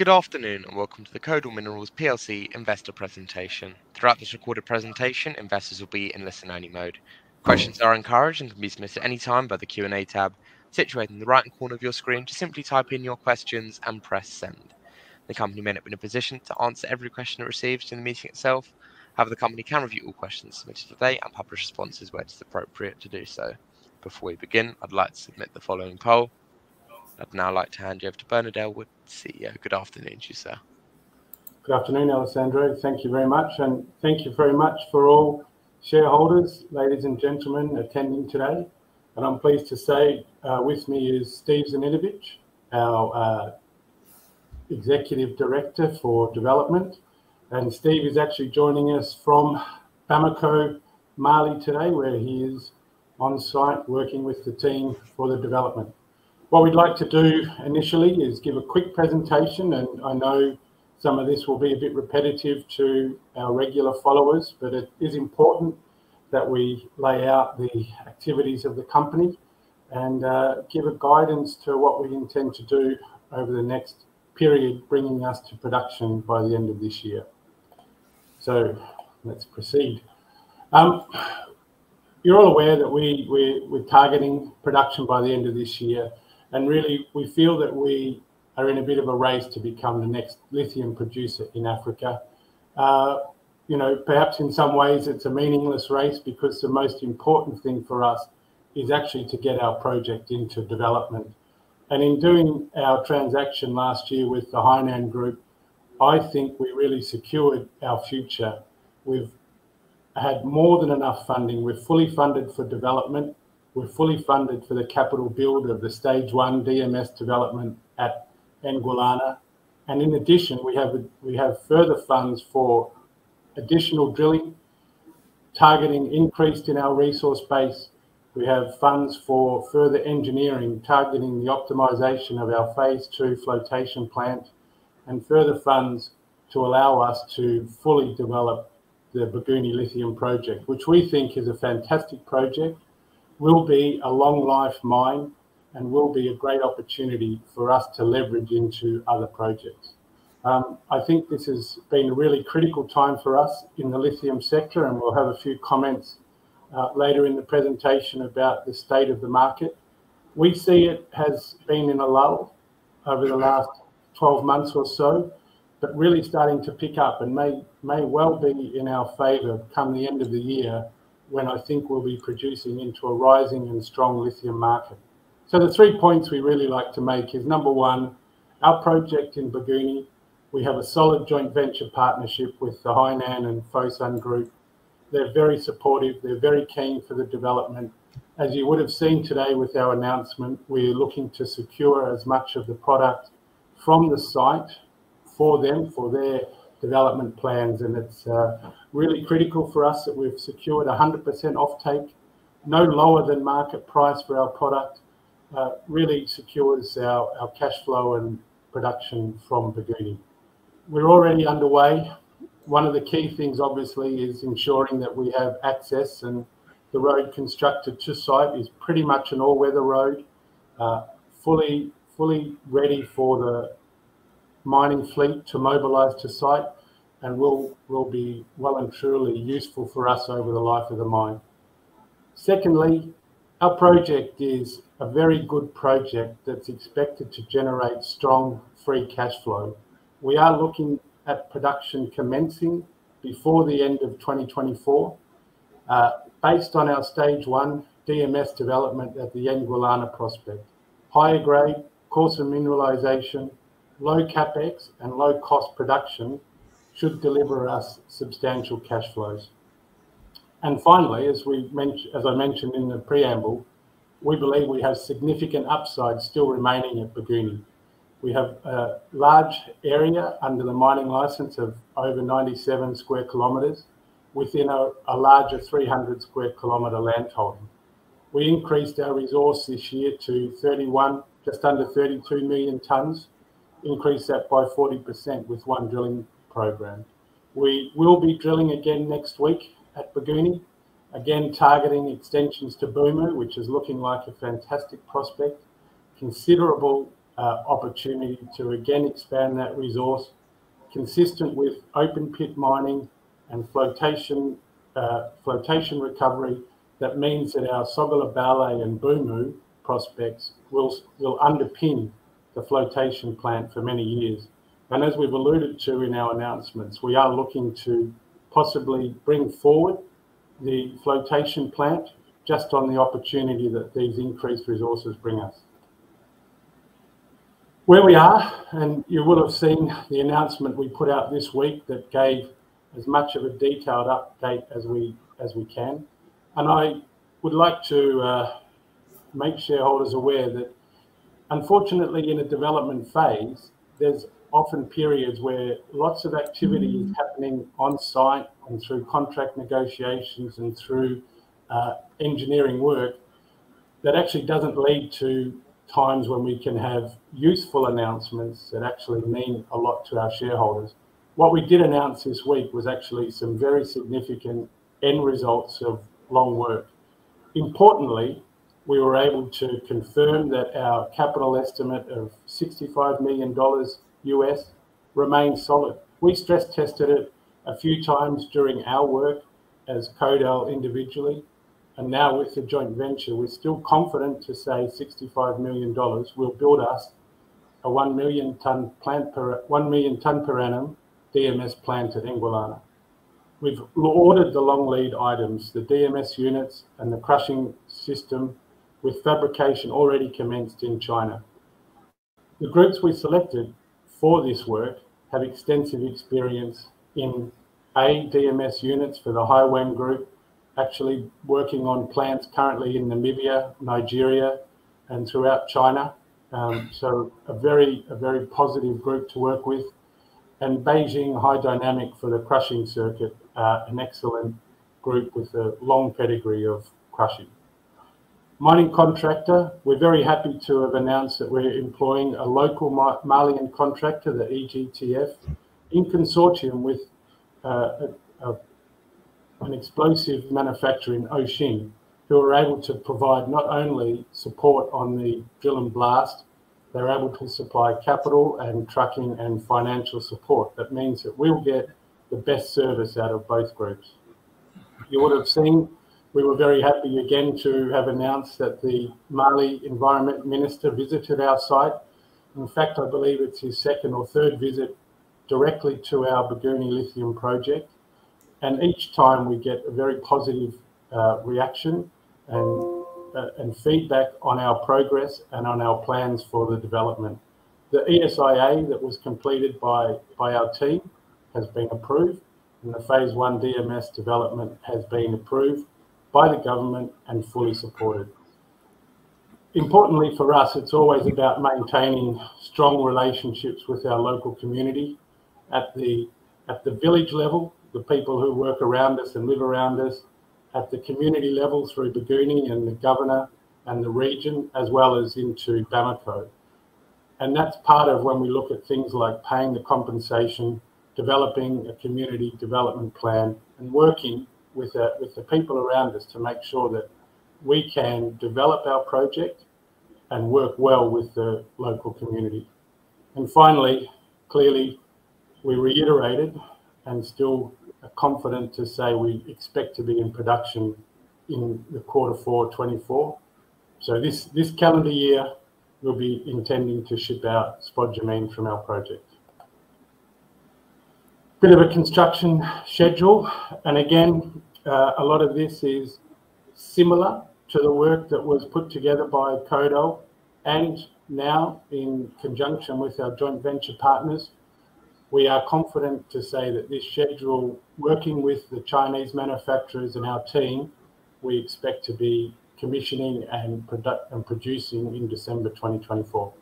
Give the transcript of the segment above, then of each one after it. Good afternoon and welcome to the Kodal Minerals PLC investor presentation. Throughout this recorded presentation, investors will be in listen-only mode. Questions are encouraged and can be submitted any time by the Q&A tab situated in the right-hand corner of your screen. Just simply type in your questions and press send. The company may not be in a position to answer every question it receives in the meeting itself. However, the company can review all questions submitted today and publish responses where it is appropriate to do so. Before we begin, I'd like to submit the following poll. I'd now like to hand you over to Bernadette Woods, CEO. Good afternoon to you, sir. Good afternoon, Alessandro. Thank you very much. And thank you very much for all shareholders, ladies and gentlemen, attending today. And I'm pleased to say with me is Steve Zaninovich, our Executive Director for Development. And Steve is actually joining us from Bamako, Mali today, where he is on site working with the team for the development. What we'd like to do initially is give a quick presentation, and I know some of this will be a bit repetitive to our regular followers, but it is important that we lay out the activities of the company and give a guidance to what we intend to do over the next period, bringing us to production by the end of this year. So let's proceed. You're all aware that we're targeting production by the end of this year. And really, we feel that we are in a bit of a race to become the next lithium producer in Africa. You know, perhaps in some ways it's a meaningless race because the most important thing for us is actually to get our project into development. And in doing our transaction last year with the Hainan Group, I think we really secured our future. We've had more than enough funding. We're fully funded for development. We're fully funded for the capital build of the stage 1 DMS development at Ngoualana, and in addition, we have further funds for additional drilling, targeting increase in our resource base. We have funds for further engineering, targeting the optimization of our phase 2 flotation plant, and further funds to allow us to fully develop the Bougouni lithium project, which we think is a fantastic project. Will be a long life mine and will be a great opportunity for us to leverage into other projects. I think this has been a really critical time for us in the lithium sector, and we'll have a few comments later in the presentation about the state of the market. We see it has been in a lull over the last 12 months or so, but really starting to pick up and may well be in our favour come the end of the year, when I think we'll be producing into a rising and strong lithium market. So the 3 points we really like to make is, number one, our project in Bougouni, we have a solid joint venture partnership with the Hainan and Fosun Group. They're very supportive, they're very keen for the development. As you would have seen today with our announcement, we're looking to secure as much of the product from the site for them, for their development plans, and it's really critical for us that we've secured 100% offtake, no lower than market price for our product, really secures our cash flow and production from Bougouni. We're already underway. One of the key things obviously is ensuring that we have access, and the road constructed to site is pretty much an all-weather road, fully ready for the mining fleet to mobilise to site, and will be well and truly useful for us over the life of the mine. Secondly, our project is a very good project that's expected to generate strong free cash flow. We are looking at production commencing before the end of 2024. Based on our stage 1 DMS development at the Yanguilana Prospect. Higher grade, coarser mineralisation, low capex and low cost production should deliver us substantial cash flows. And finally, as I mentioned in the preamble, we believe we have significant upside still remaining at Bougouni. We have a large area under the mining license of over 97 square kilometres within a larger 300 square kilometre landholding. We increased our resource this year to just under 32 million tonnes. Increase that by 40% with one drilling program. We will be drilling again next week at Bougouni, again targeting extensions to Bumu, which is looking like a fantastic prospect. Considerable opportunity to again expand that resource, consistent with open pit mining and flotation recovery. That means that our Sogola Ballet and Bumu prospects will underpin the flotation plant for many years. And as we've alluded to in our announcements, we are looking to possibly bring forward the flotation plant just on the opportunity that these increased resources bring us. Where we are, and you will have seen the announcement we put out this week that gave as much of a detailed update as we can. And I would like to make shareholders aware that, unfortunately, in a development phase, there's often periods where lots of activity is happening on site and through contract negotiations and through engineering work that actually doesn't lead to times when we can have useful announcements that actually mean a lot to our shareholders. What we did announce this week was actually some very significant end results of long work. Importantly, we were able to confirm that our capital estimate of $65 million US remains solid. We stress tested it a few times during our work as Kodal individually, and now with the joint venture, we're still confident to say $65 million will build us a 1 million tonne per annum DMS plant at Ngoualana. We've ordered the long lead items, the DMS units and the crushing system, with fabrication already commenced in China. The groups we selected for this work have extensive experience in DMS units for the Hai Wong group, actually working on plants currently in Namibia, Nigeria, and throughout China. So a very positive group to work with. And Beijing High Dynamic for the crushing circuit, an excellent group with a long pedigree of crushing. Mining contractor, we're very happy to have announced that we're employing a local Malian contractor, the EGTF, in consortium with an explosive manufacturer in Oshin, who are able to provide not only support on the drill and blast, they're able to supply capital and trucking and financial support. That means that we'll get the best service out of both groups. You would have seen, we were very happy again to have announced that the Mali Environment Minister visited our site. In fact, I believe it's his second or third visit directly to our Bougouni lithium project. And each time we get a very positive reaction and feedback on our progress and on our plans for the development. The ESIA that was completed by our team has been approved, and the phase one DMS development has been approved by the government and fully supported. Importantly for us, it's always about maintaining strong relationships with our local community. At the village level, the people who work around us and live around us, at the community level through Bougouni and the governor and the region, as well as into Bamako. And that's part of when we look at things like paying the compensation, developing a community development plan, and working with the people around us to make sure that we can develop our project and work well with the local community. And finally, clearly, we reiterated and still are confident to say we expect to be in production in the Q4 '24. So this calendar year, we'll be intending to ship out spodumene from our project. Bit of a construction schedule. And again, a lot of this is similar to the work that was put together by Kodal, and now in conjunction with our joint venture partners, we are confident to say that this schedule, working with the Chinese manufacturers and our team, we expect to be commissioning and producing in December 2024.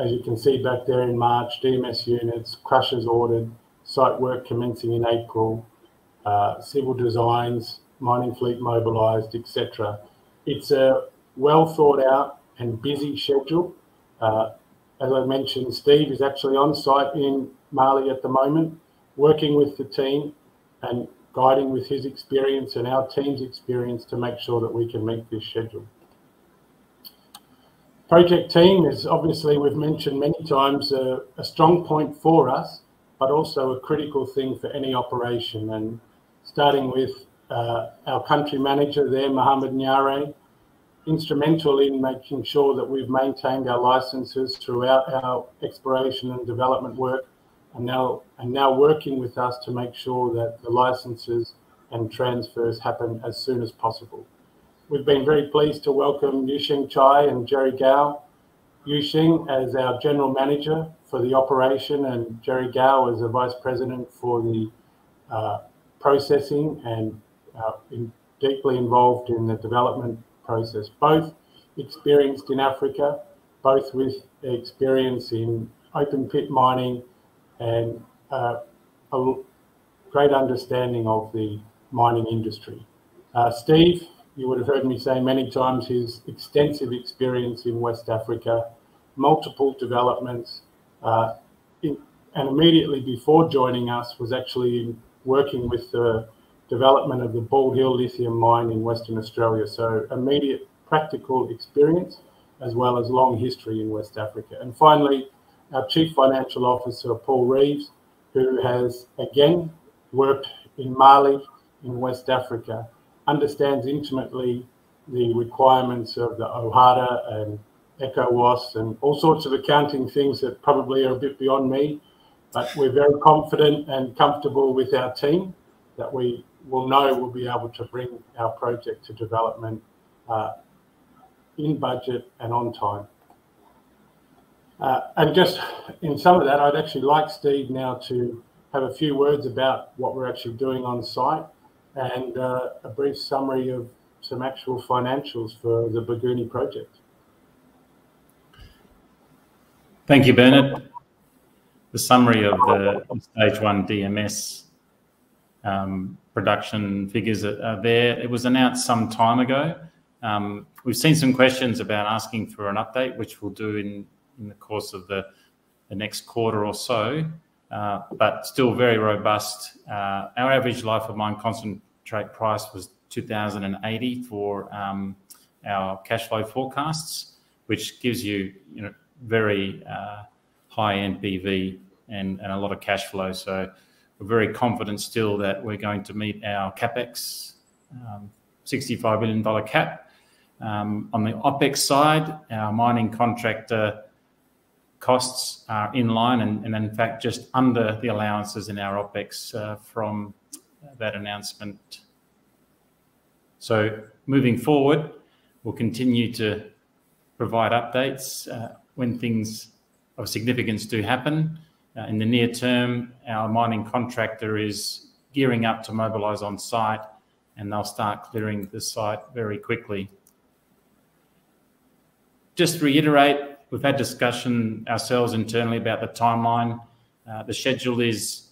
As you can see back there in March, DMS units, crushers ordered, site work commencing in April, civil designs, mining fleet mobilised, etc. It's a well thought out and busy schedule. As I mentioned, Steve is actually on site in Mali at the moment, working with the team and guiding with his experience and our team's experience to make sure that we can meet this schedule. Project team is obviously, we've mentioned many times, a strong point for us, but also a critical thing for any operation. And starting with our country manager there, Mohammed Nyare, instrumental in making sure that we've maintained our licenses throughout our exploration and development work, and now working with us to make sure that the licenses and transfers happen as soon as possible. We've been very pleased to welcome Yusheng Chai and Jerry Gao. Yusheng as our general manager for the operation, and Jerry Gao as the vice president for the processing and deeply involved in the development process, both experienced in Africa, both with experience in open pit mining and a great understanding of the mining industry. Steve, you would have heard me say many times his extensive experience in West Africa, multiple developments, and immediately before joining us was actually working with the development of the Bald Hill lithium mine in Western Australia. So immediate practical experience, as well as long history in West Africa. And finally, our Chief Financial Officer, Paul Reeves, who has again worked in Mali, in West Africa, understands intimately the requirements of the OHADA and ECOWAS and all sorts of accounting things that probably are a bit beyond me. But we're very confident and comfortable with our team that we will know we'll be able to bring our project to development in budget and on time. And just in some of that, I'd actually like Steve now to have a few words about what we're actually doing on site and a brief summary of some actual financials for the Bougouni project. Thank you, Bernard. The summary of the stage one DMS production figures are there. It was announced some time ago. We've seen some questions about asking for an update, which we'll do in the course of the next quarter or so, but still very robust. Our average life of mine concentrate price was $2,080 for our cash flow forecasts, which gives you, very high NPV and a lot of cash flow. So we're very confident still that we're going to meet our CapEx, $65 million cap. On the OpEx side, our mining contractor costs are in line and in fact just under the allowances in our OpEx from that announcement. So moving forward, we'll continue to provide updates when things of significance do happen. In the near term, our mining contractor is gearing up to mobilise on site and they'll start clearing the site very quickly. Just to reiterate, we've had discussion ourselves internally about the timeline. The schedule is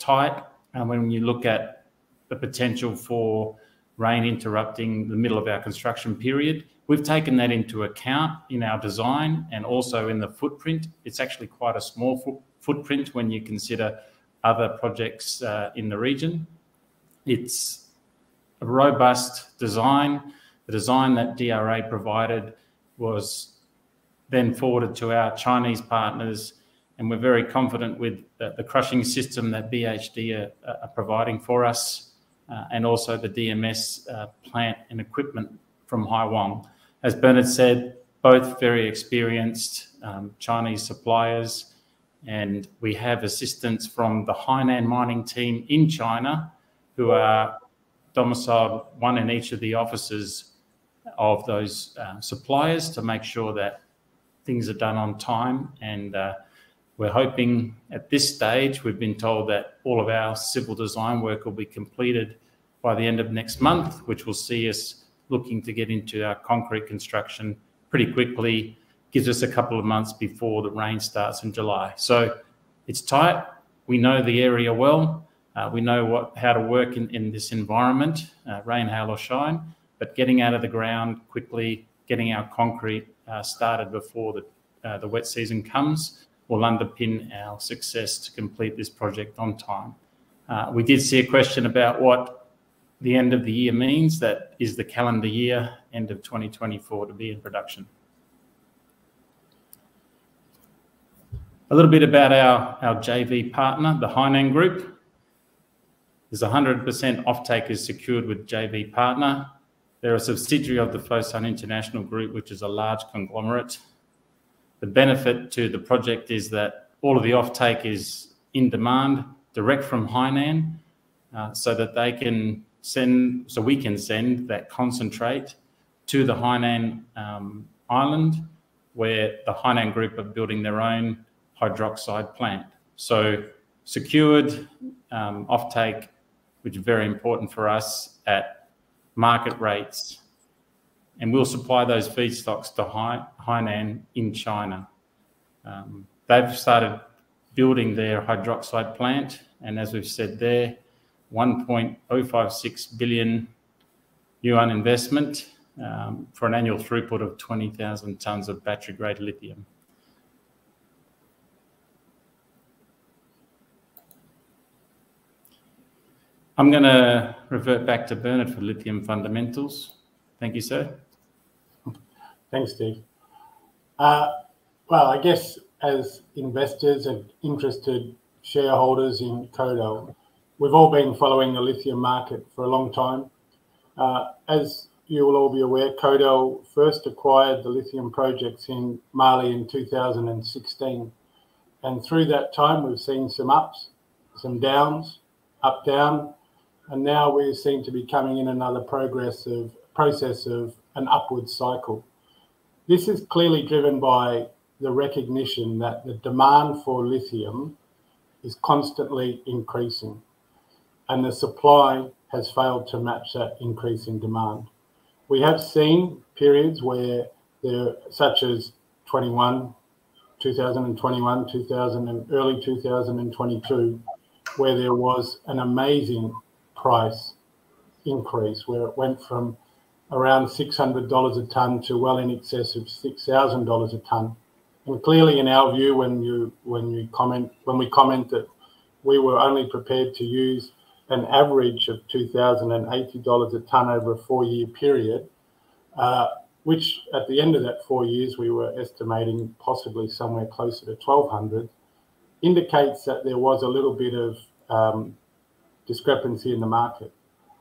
tight, and when you look at the potential for rain interrupting the middle of our construction period, we've taken that into account in our design and also in the footprint. It's actually quite a small footprint when you consider other projects in the region. It's a robust design. The design that DRA provided was then forwarded to our Chinese partners, and we're very confident with the crushing system that BHD are providing for us, and also the DMS plant and equipment from Hai Wong. As Bernard said, both very experienced Chinese suppliers, and we have assistance from the Hainan mining team in China, who are domiciled one in each of the offices of those suppliers to make sure that things are done on time. And we're hoping at this stage, we've been told that all of our civil design work will be completed by the end of next month, which will see us looking to get into our concrete construction pretty quickly. Gives us a couple of months before the rain starts in July. So it's tight. We know the area well. We know how to work in this environment, rain, hail or shine, but getting out of the ground quickly, getting our concrete started before the wet season comes will underpin our success to complete this project on time. We did see a question about what the end of the year means. That is the calendar year, end of 2024, to be in production. A little bit about our JV partner, the Hainan Group. There's 100% offtake is secured with JV partner. They're a subsidiary of the Fosun International Group, which is a large conglomerate. The benefit to the project is that all of the offtake is in demand, direct from Hainan, so that they can send, so we can send that concentrate to the Hainan island, where the Hainan Group are building their own hydroxide plant. So secured offtake, which is very important for us at market rates, and we'll supply those feedstocks to Hainan in China. They've started building their hydroxide plant, and as we've said there, 1.056 billion yuan investment for an annual throughput of 20,000 tonnes of battery-grade lithium. I'm going to revert back to Bernard for lithium fundamentals. Thank you, sir. Thanks, Steve. Well, I guess as investors and interested shareholders in Kodal, we've all been following the lithium market for a long time. As you will all be aware, Kodal first acquired the lithium projects in Mali in 2016. And through that time, we've seen some ups, some downs, up, down, and now we seem to be coming in another process of an upward cycle. This is clearly driven by the recognition that the demand for lithium is constantly increasing, and the supply has failed to match that increase in demand. We have seen periods where there, such as 2021, 2000 and early 2022, where there was an amazing price increase, where it went from around $600 a tonne to well in excess of $6,000 a tonne. And clearly, in our view, when we comment that we were only prepared to use an average of $2,080 a tonne over a 4-year period, which at the end of that 4 years we were estimating possibly somewhere closer to $1,200, indicates that there was a little bit of discrepancy in the market.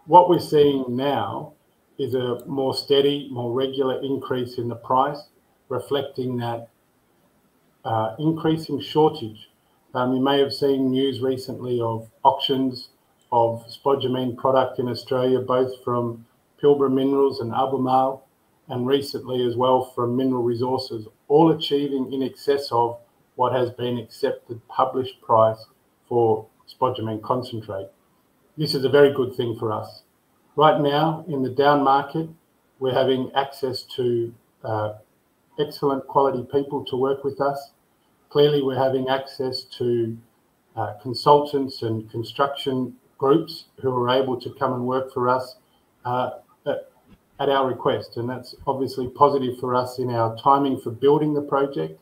What we're seeing now is a more steady, more regular increase in the price, reflecting that increasing shortage. You may have seen news recently of auctions of spodumene product in Australia, both from Pilbara Minerals and Albemarle, and recently as well from Mineral Resources, all achieving in excess of what has been accepted published price for spodumene concentrate. This is a very good thing for us. Right now, in the down market, we're having access to excellent quality people to work with us. Clearly, we're having access to consultants and construction groups who are able to come and work for us at our request. And that's obviously positive for us in our timing for building the project,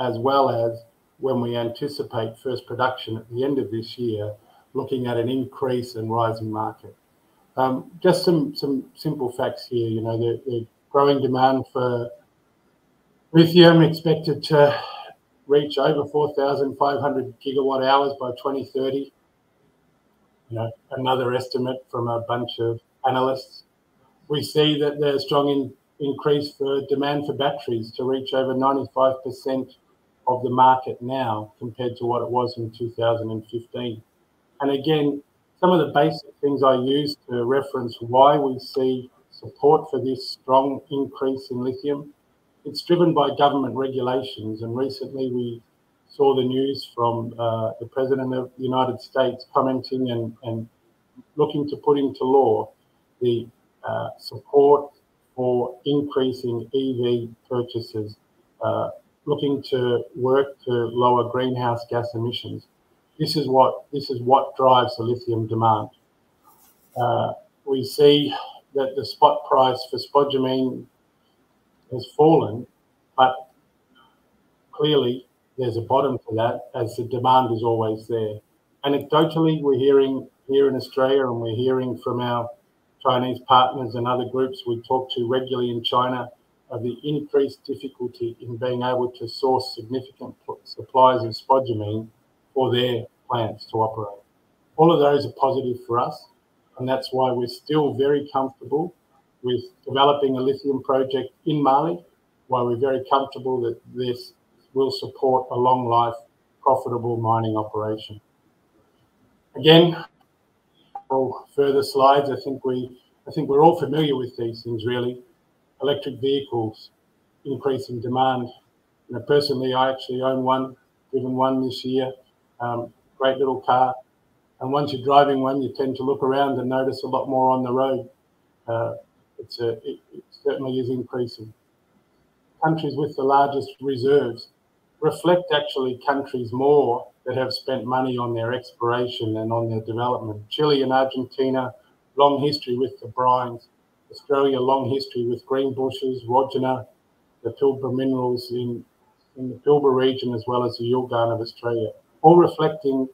as well as when we anticipate first production at the end of this year, looking at an increase and rising market. Just some simple facts here. You know, the growing demand for lithium expected to reach over 4,500 gigawatt hours by 2030. You know, another estimate from a bunch of analysts. We see that there's strong increase for demand for batteries to reach over 95% of the market now compared to what it was in 2015. And again, some of the basic things I use to reference why we see support for this strong increase in lithium. It's driven by government regulations, and recently we saw the news from the President of the United States commenting and looking to put into law the support for increasing EV purchases, looking to work to lower greenhouse gas emissions. This is what drives the lithium demand. We see that the spot price for spodumene has fallen, but clearly there's a bottom to that, as the demand is always there. Anecdotally, we're hearing here in Australia, and we're hearing from our Chinese partners and other groups we talk to regularly in China the increased difficulty in being able to source significant supplies of spodumene for their plants to operate. All of those are positive for us, and that's why we're still very comfortable with developing a lithium project in Mali, why we're very comfortable that this will support a long-life, profitable mining operation. Again, further slides. I think we're all familiar with these things, really. Electric vehicles, increasing demand. You know, personally, I actually own one, driven one this year. Great little car. And once you're driving one, you tend to look around and notice a lot more on the road. It certainly is increasing. Countries with the largest reserves reflect actually countries more that have spent money on their exploration and on their development. Chile and Argentina, long history with the brines. Australia, long history with green bushes, Wodgina, the Pilbara minerals in the Pilbara region, as well as the Yilgarn of Australia, all reflecting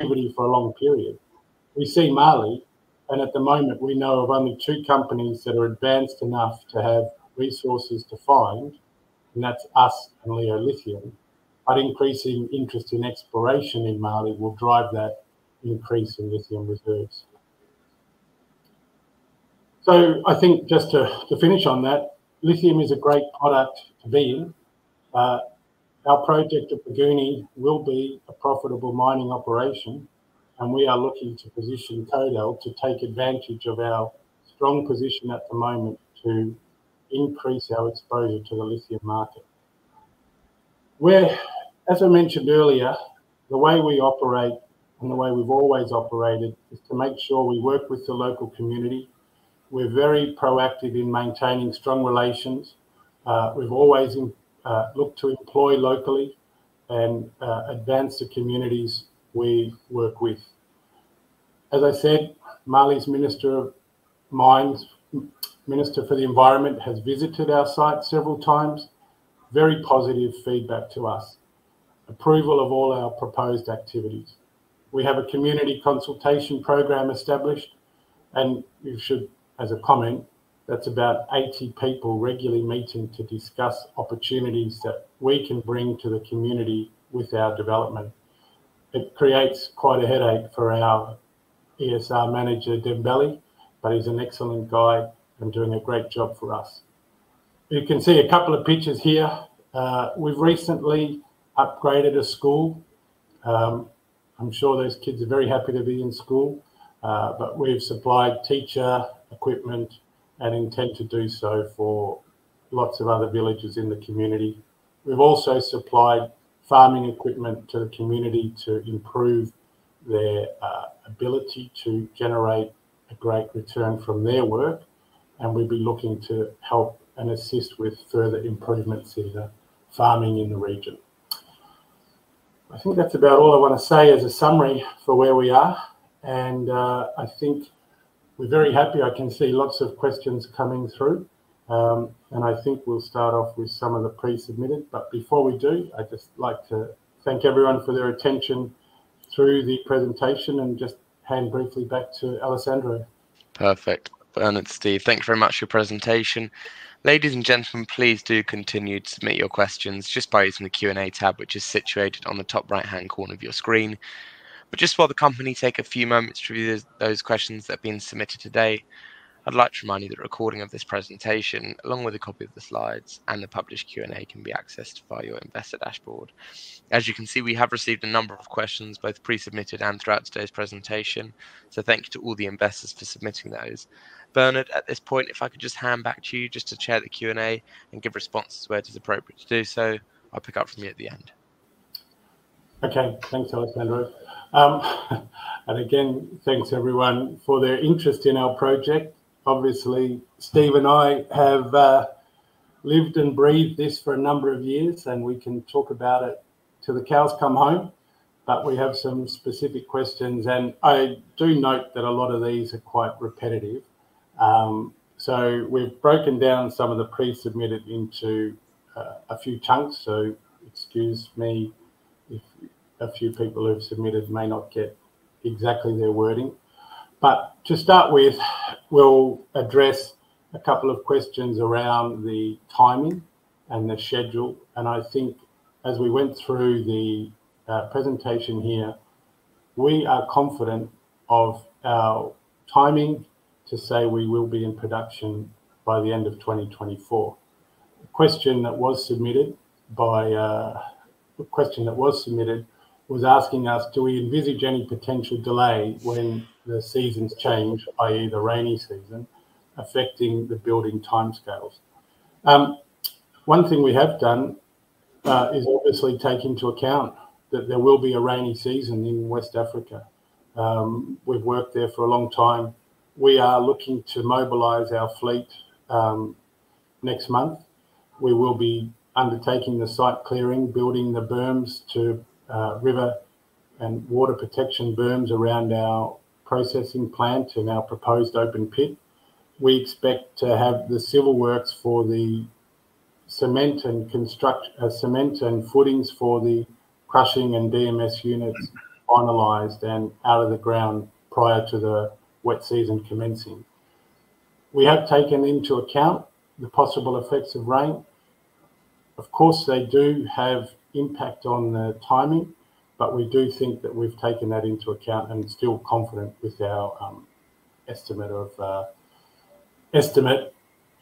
activity for a long period. We see Mali, and at the moment we know of only two companies that are advanced enough to have resources to find, and that's us and Leo Lithium. But increasing interest in exploration in Mali will drive that increase in lithium reserves. So I think just to finish on that, lithium is a great product to be in. Our project at Bougouni will be a profitable mining operation, and we are looking to position Kodal to take advantage of our strong position at the moment to increase our exposure to the lithium market. Where, as I mentioned earlier, the way we operate and the way we've always operated is to make sure we work with the local community. We're very proactive in maintaining strong relations. We've always looked to employ locally and advance the communities we work with. As I said, Mali's Minister of Mines, Minister for the Environment, has visited our site several times. Very positive feedback to us. Approval of all our proposed activities. We have a community consultation program established, and you should, as a comment, that's about 80 people regularly meeting to discuss opportunities that we can bring to the community with our development. It creates quite a headache for our ESR manager, Dembele, but he's an excellent guy and doing a great job for us. You can see a couple of pictures here. We've recently upgraded a school. I'm sure those kids are very happy to be in school, but we've supplied teacher, equipment, and intend to do so for lots of other villages in the community. We've also supplied farming equipment to the community to improve their ability to generate a great return from their work, and we'll be looking to help and assist with further improvements in the farming in the region. I think that's about all I want to say as a summary for where we are, and I think we're very happy. I can see lots of questions coming through, and I think we'll start off with some of the pre-submitted. But before we do, I'd just like to thank everyone for their attention through the presentation and just hand briefly back to Alessandro. Perfect. Bernard, Steve, thank you very much for your presentation. Ladies and gentlemen, please do continue to submit your questions just by using the Q&A tab, which is situated on the top right-hand corner of your screen. But just while the company take a few moments to review those questions that have been submitted today, I'd like to remind you that a recording of this presentation, along with a copy of the slides and the published Q&A, can be accessed via your investor dashboard. As you can see, we have received a number of questions, both pre-submitted and throughout today's presentation. So thank you to all the investors for submitting those. Bernard, at this point, if I could just hand back to you just to chair the Q&A and give responses where it is appropriate to do so, I'll pick up from you at the end. Okay, thanks, Alessandro. And again, thanks everyone for their interest in our project. Obviously, Steve and I have lived and breathed this for a number of years, and we can talk about it till the cows come home, but we have some specific questions, and I do note that a lot of these are quite repetitive. So we've broken down some of the pre-submitted into a few chunks, so excuse me if a few people who've submitted may not get exactly their wording. But to start with, we'll address a couple of questions around the timing and the schedule. And I think as we went through the presentation here, we are confident of our timing to say we will be in production by the end of 2024. The question that was submitted was asking us, do we envisage any potential delay when the seasons change, i.e. the rainy season, affecting the building timescales? One thing we have done is obviously take into account that there will be a rainy season in West Africa. We've worked there for a long time. We are looking to mobilise our fleet next month. We will be undertaking the site clearing, building the berms to river and water protection berms around our processing plant and our proposed open pit. We expect to have the civil works for the cement and footings for the crushing and DMS units finalised and out of the ground prior to the wet season commencing. We have taken into account the possible effects of rain. Of course, they do have impact on the timing, but we do think that we've taken that into account and still confident with our estimate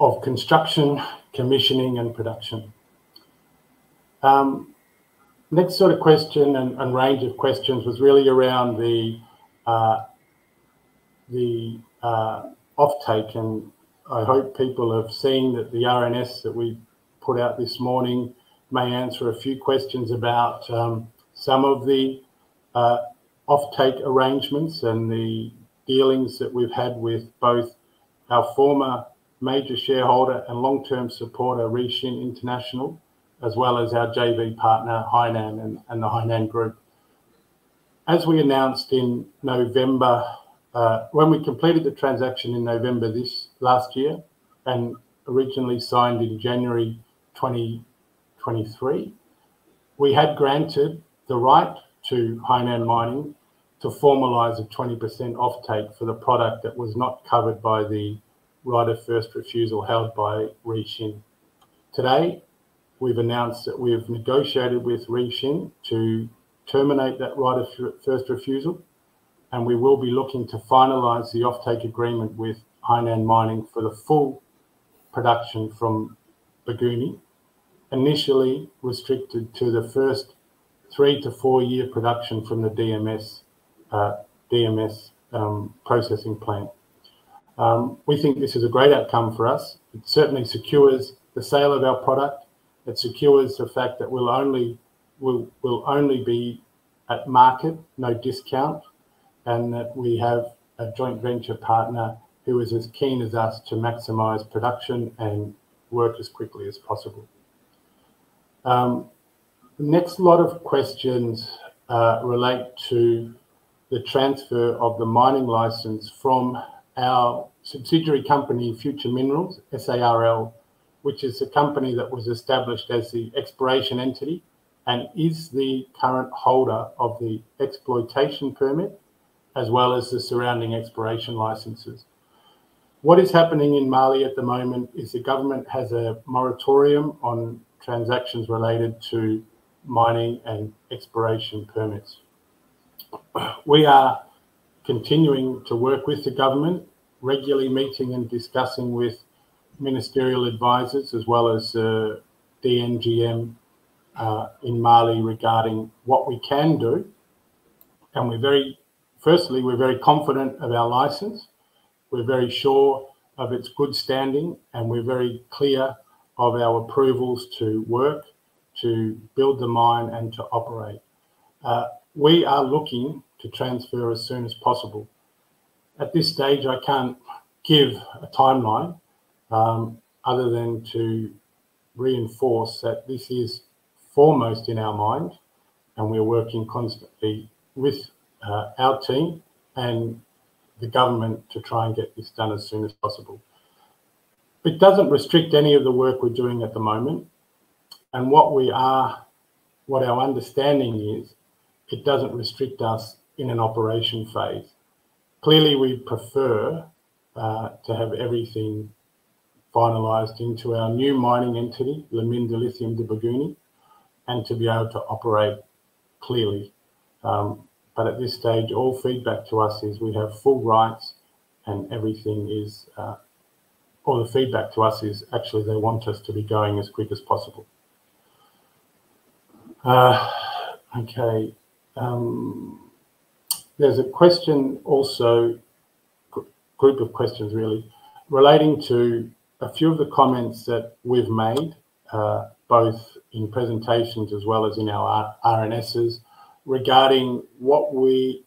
of construction, commissioning and production. Next sort of question and range of questions was really around the offtake, and I hope people have seen that the RNS that we put out this morning may answer a few questions about some of the offtake arrangements and the dealings that we've had with both our former major shareholder and long-term supporter, Rishin International, as well as our JV partner, Hainan and the Hainan Group. As we announced in November, when we completed the transaction in November last year and originally signed in January 2023, we had granted the right to Hainan Mining to formalise a 20% offtake for the product that was not covered by the right of first refusal held by Rishin. Today, we've announced that we have negotiated with Rishin to terminate that right of first refusal, and we will be looking to finalise the offtake agreement with Hainan Mining for the full production from Bougouni, initially restricted to the first 3 to 4 year production from the DMS processing plant. We think this is a great outcome for us. It certainly secures the sale of our product. It secures the fact that we'll only be at market, no discount, and that we have a joint venture partner who is as keen as us to maximise production and work as quickly as possible. Next lot of questions relate to the transfer of the mining licence from our subsidiary company, Future Minerals SARL, which is the company that was established as the exploration entity and is the current holder of the exploitation permit as well as the surrounding exploration licences. What is happening in Mali at the moment is the government has a moratorium on transactions related to mining and exploration permits. We are continuing to work with the government, regularly meeting and discussing with ministerial advisors as well as DNGM in Mali regarding what we can do. And we're very confident of our licence. We're very sure of its good standing, and we're very clear of our approvals to work, to build the mine and to operate. We are looking to transfer as soon as possible. At this stage, I can't give a timeline other than to reinforce that this is foremost in our mind, and we're working constantly with our team and the government to try and get this done as soon as possible. It doesn't restrict any of the work we're doing at the moment, and what our understanding is, it doesn't restrict us in an operation phase. Clearly, we prefer to have everything finalised into our new mining entity, Laminda Lithium de Bougouni, and to be able to operate clearly. But at this stage, all feedback to us is we have full rights, and everything is, all the feedback to us is actually they want us to be going as quick as possible. Okay. There's a question also, group of questions really, relating to a few of the comments that we've made, both in presentations as well as in our RNSs, regarding what we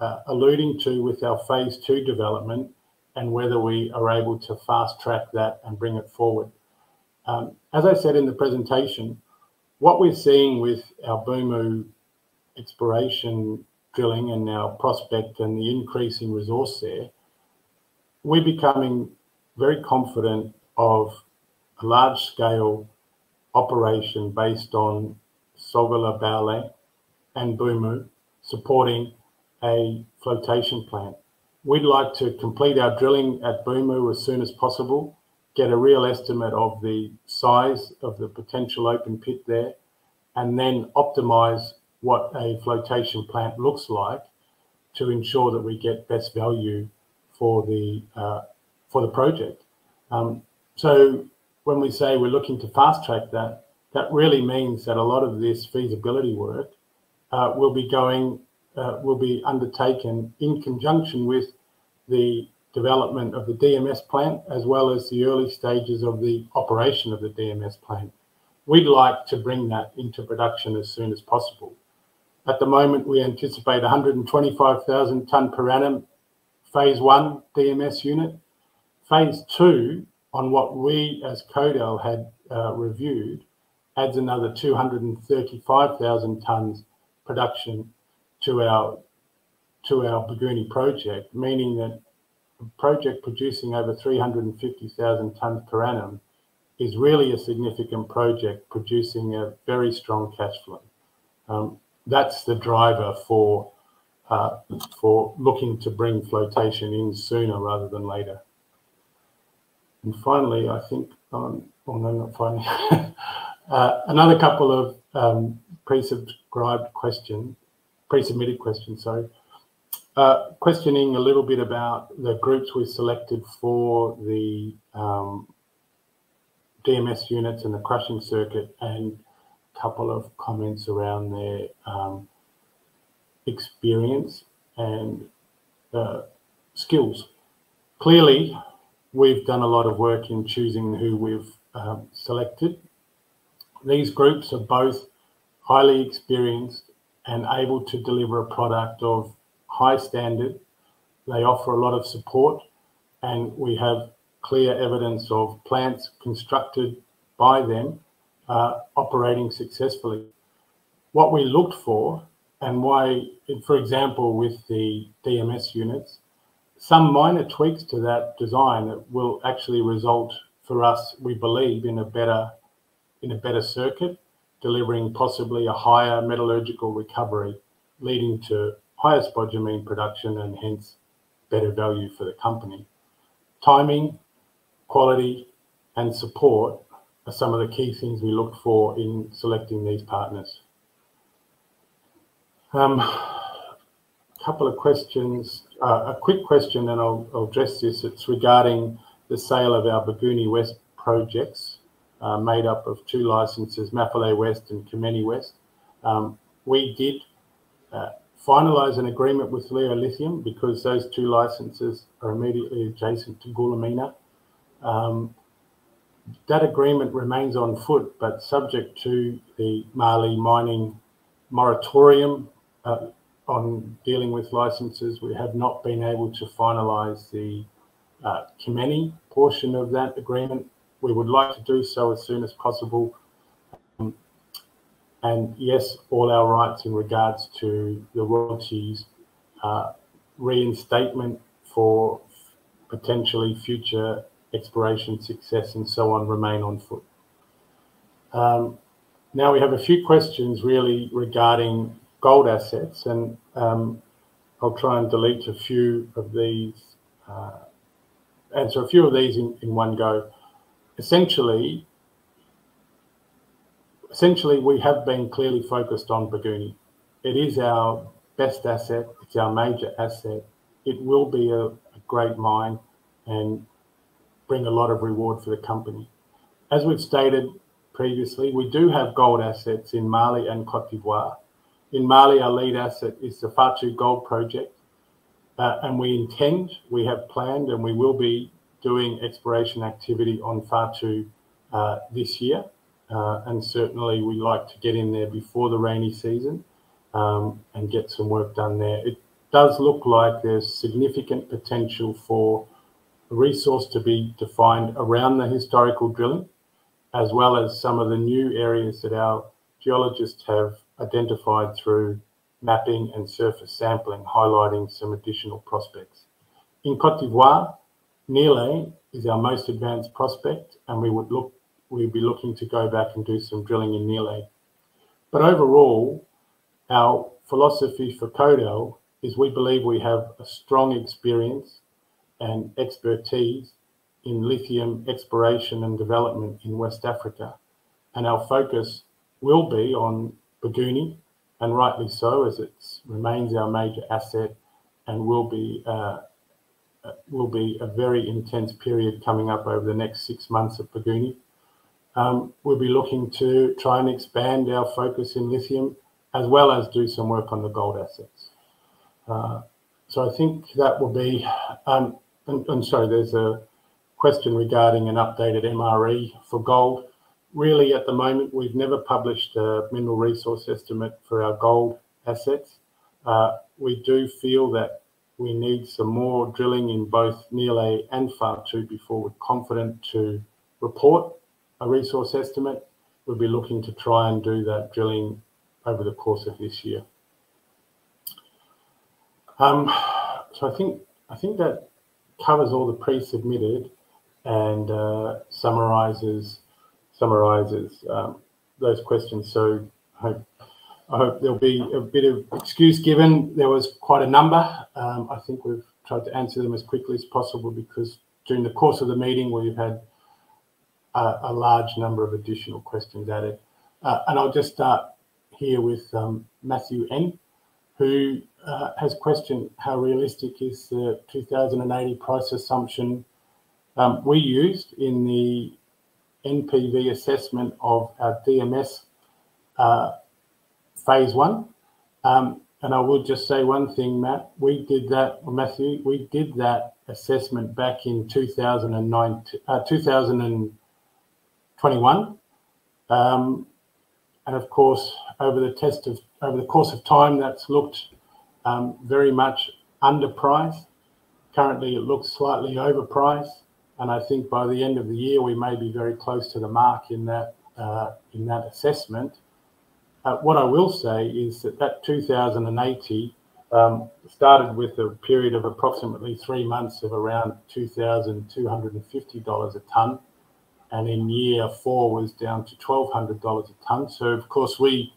are alluding to with our phase two development and whether we are able to fast track that and bring it forward. As I said in the presentation, what we're seeing with our Bumu exploration drilling and our prospect and the increase in resource there, we're becoming very confident of a large scale operation based on Sogola Ballet and Bumu supporting a flotation plant. We'd like to complete our drilling at Bumu as soon as possible, get a real estimate of the size of the potential open pit there, and then optimize what a flotation plant looks like to ensure that we get best value for the project. So when we say we're looking to fast track that, that really means that a lot of this feasibility work will be undertaken in conjunction with the development of the DMS plant, as well as the early stages of the operation of the DMS plant. We'd like to bring that into production as soon as possible. At the moment, we anticipate 125,000 tonne per annum phase one DMS unit. Phase two, on what we as Kodal had reviewed, adds another 235,000 tonnes production to our Bougouni project, meaning that a project producing over 350,000 tonnes per annum is really a significant project producing a very strong cash flow. That's the driver for looking to bring flotation in sooner rather than later. And finally, I think, oh no, not finally, another couple of pre-submitted questions, sorry, questioning a little bit about the groups we selected for the DMS units and the crushing circuit, and a couple of comments around their experience and skills. Clearly, we've done a lot of work in choosing who we've selected. These groups are both highly experienced and able to deliver a product of high standard. They offer a lot of support, and we have clear evidence of plants constructed by them operating successfully. What we looked for, and why, for example, with the DMS units, some minor tweaks to that design that will actually result for us, we believe, in a better circuit, delivering possibly a higher metallurgical recovery, leading to higher spodumene production and hence better value for the company. Timing, quality, and support are some of the key things we look for in selecting these partners. A couple of questions, a quick question, and I'll address this. It's regarding the sale of our Bougouni West projects, made up of two licenses, Mafele West and Kameni West. We did finalise an agreement with Leo Lithium because those two licenses are immediately adjacent to Ngoualana. That agreement remains on foot, but subject to the Mali mining moratorium on dealing with licenses, we have not been able to finalise the Kameni portion of that agreement. We would like to do so as soon as possible. And yes, all our rights in regards to the royalties, reinstatement for potentially future exploration success and so on remain on foot. Now we have a few questions really regarding gold assets, and I'll try and delete a few of these, answer a few of these in one go. essentially we have been clearly focused on Bougouni. It is our best asset. It's our major asset. It will be a great mine and bring a lot of reward for the company. As we've stated previously, we do have gold assets in Mali and Cote d'Ivoire. In Mali, our lead asset is the Fatou Gold Project, and we have planned, and we will be doing exploration activity on Fatou this year. And certainly we like to get in there before the rainy season and get some work done there. It does look like there's significant potential for a resource to be defined around the historical drilling, as well as some of the new areas that our geologists have identified through mapping and surface sampling, highlighting some additional prospects. In Cote d'Ivoire, Nile is our most advanced prospect, and we'd be looking to go back and do some drilling in Nile. But overall, our philosophy for Kodal is we believe we have a strong experience and expertise in lithium exploration and development in West Africa. And our focus will be on Bougouni, and rightly so, as it remains our major asset and will be a very intense period coming up over the next 6 months at Bougouni. We'll be looking to try and expand our focus in lithium, as well as do some work on the gold assets. So I think that will be, I'm sorry, there's a question regarding an updated MRE for gold. Really, at the moment, we've never published a mineral resource estimate for our gold assets. We do feel that we need some more drilling in both Nile and Fatou before we're confident to report a resource estimate. We'll be looking to try and do that drilling over the course of this year. So I think that covers all the pre-submitted and summarises those questions. So I hope there'll be a bit of excuse given. There was quite a number. I think we've tried to answer them as quickly as possible, because during the course of the meeting we've had a large number of additional questions added. And I'll just start here with Matthew N, who has questioned how realistic is the 2080 price assumption we used in the NPV assessment of our DMS phase one. And I will just say one thing, Matt, we did that, or Matthew, we did that assessment back in 2021. And of course, over the course of time, that's looked very much underpriced. Currently, it looks slightly overpriced, and I think by the end of the year, we may be very close to the mark in that assessment. What I will say is that that 2080 started with a period of approximately 3 months of around $2,250 a tonne, and in year four was down to $1,200 a tonne. So of course, we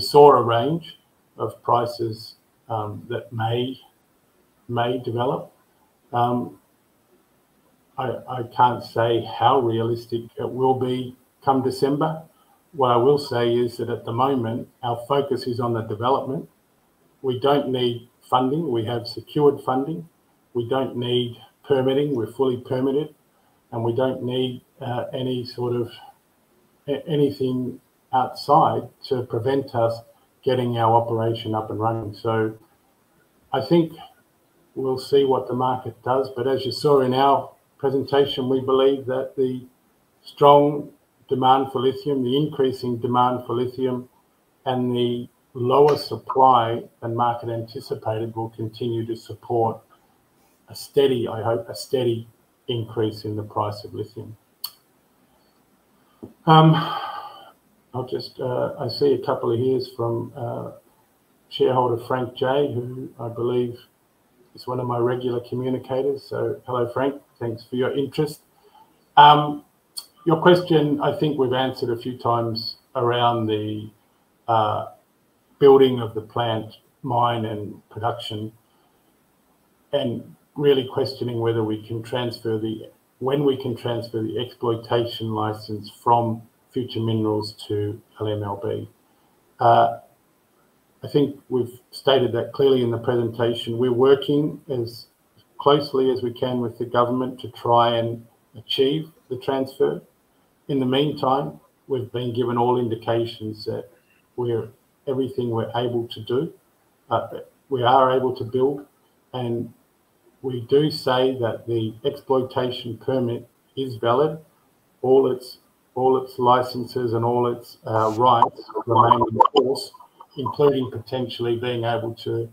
saw a range of prices that may develop. I can't say how realistic it will be come December. What I will say is that at the moment, our focus is on the development. We don't need funding. We have secured funding. We don't need permitting. We're fully permitted, and we don't need any sort of anything outside to prevent us getting our operation up and running. So I think we'll see what the market does. But as you saw in our presentation, we believe that the strong demand for lithium, the increasing demand for lithium, and the lower supply than market anticipated will continue to support a steady, I hope, a steady increase in the price of lithium. I'll just, I see a couple of years from shareholder Frank J, who I believe is one of my regular communicators. So hello, Frank, thanks for your interest. Your question, I think we've answered a few times around the building of the plant, mine and production, and really questioning whether we can transfer the when we can transfer the exploitation license from Future Minerals to LMLB. I think we've stated that clearly in the presentation. We're working as closely as we can with the government to try and achieve the transfer. In the meantime, we've been given all indications that everything we're able to do, we are able to build, and we do say that the exploitation permit is valid. All its licenses and all its rights remain in force, including potentially being able to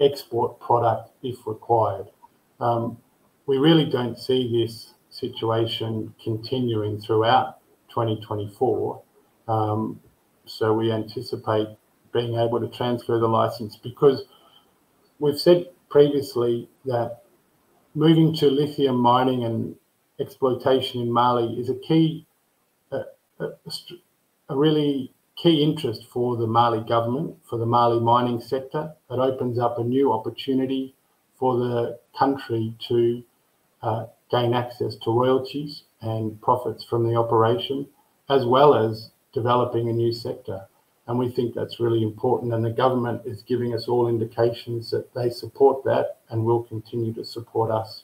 export product if required. We really don't see this situation continuing throughout 2024. So we anticipate being able to transfer the license, because we've said previously that moving to lithium mining and exploitation in Mali is a really key interest for the Mali government, for the Mali mining sector. It opens up a new opportunity for the country to gain access to royalties and profits from the operation, as well as developing a new sector. And we think that's really important, and the government is giving us all indications that they support that and will continue to support us.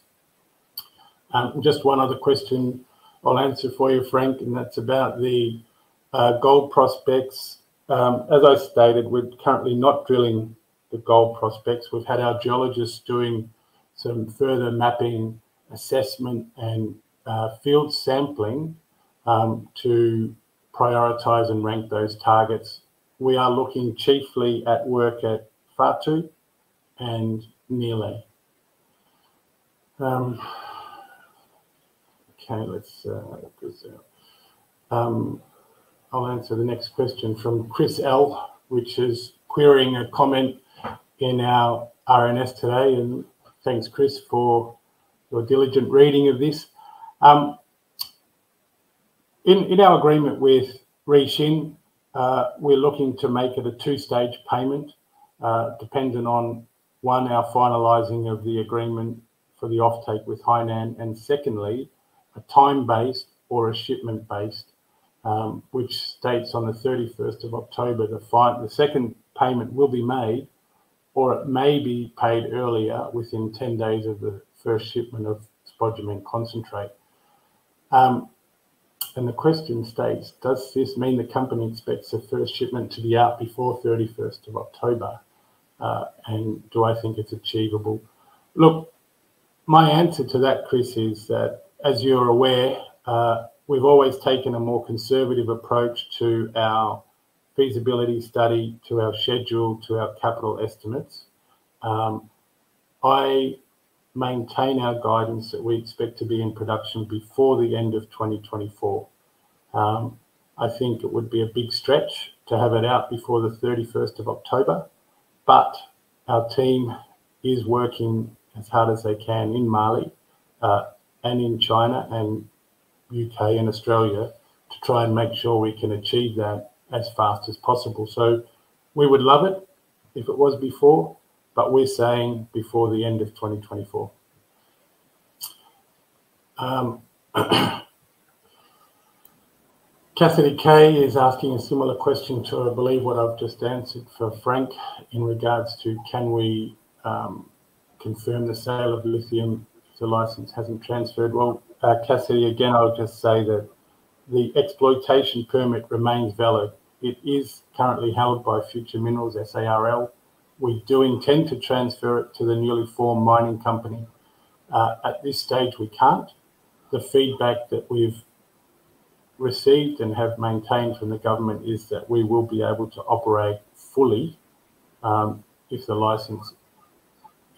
Just one other question I'll answer for you, Frank, and that's about the gold prospects. As I stated, we're currently not drilling the gold prospects. We've had our geologists doing some further mapping, assessment and field sampling to prioritise and rank those targets. We are looking chiefly at work at Fatou and Nile. Okay, let's I'll answer the next question from Chris L, which is querying a comment in our RNS today, and thanks, Chris, for your diligent reading of this. In our agreement with Rishin, we're looking to make it a two-stage payment, dependent on, one, our finalising of the agreement for the offtake with Hainan, and secondly, a time-based or a shipment-based, which states on the 31st of October the second payment will be made, or it may be paid earlier within 10 days of the first shipment of spodumene concentrate. And the question states, does this mean the company expects the first shipment to be out before 31st of October? And do I think it's achievable? Look, my answer to that, Chris, is that, as you're aware, we've always taken a more conservative approach to our feasibility study, to our schedule, to our capital estimates. I maintain our guidance that we expect to be in production before the end of 2024. I think it would be a big stretch to have it out before the 31st of October, but our team is working as hard as they can in Mali and in China and UK and Australia to try and make sure we can achieve that as fast as possible. So we would love it if it was before, but we're saying before the end of 2024. Cassidy Kay is asking a similar question to, I believe, what I've just answered for Frank in regards to, can we confirm the sale of lithium if the license hasn't transferred? Well, Cassidy, again, I'll just say that the exploitation permit remains valid. It is currently held by Future Minerals SARL. We do intend to transfer it to the newly formed mining company. At this stage, we can't. The feedback that we've received and have maintained from the government is that we will be able to operate fully if the license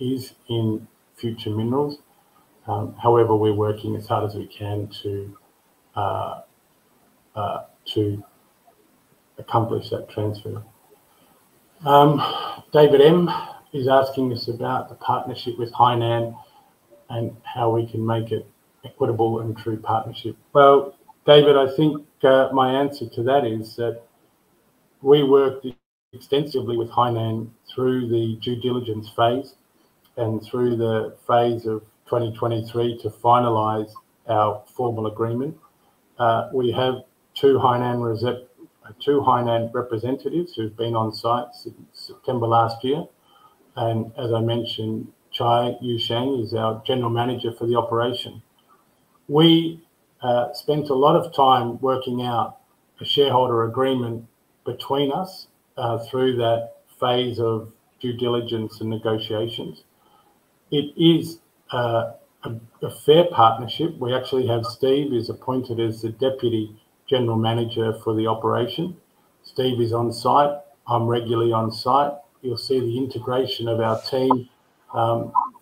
is in Future Minerals. However, we're working as hard as we can to accomplish that transfer. David M is asking us about the partnership with Hainan and how we can make it equitable and true partnership. Well, David, I think my answer to that is that we worked extensively with Hainan through the due diligence phase and through the phase of 2023 to finalise our formal agreement. We have two Hainan representatives who've been on site since September last year. And as I mentioned, Chai Yusheng is our general manager for the operation. We spent a lot of time working out a shareholder agreement between us through that phase of due diligence and negotiations. It is a fair partnership. We actually have Steve is appointed as the deputy general manager for the operation. Steve is on site. I'm regularly on site. You'll see the integration of our team